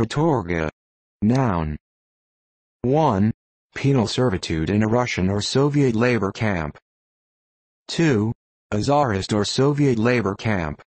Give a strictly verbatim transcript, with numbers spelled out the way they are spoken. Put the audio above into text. Katorga. Noun. one. Penal servitude in a Russian or Soviet labor camp. two. A Tsarist or Soviet labor camp.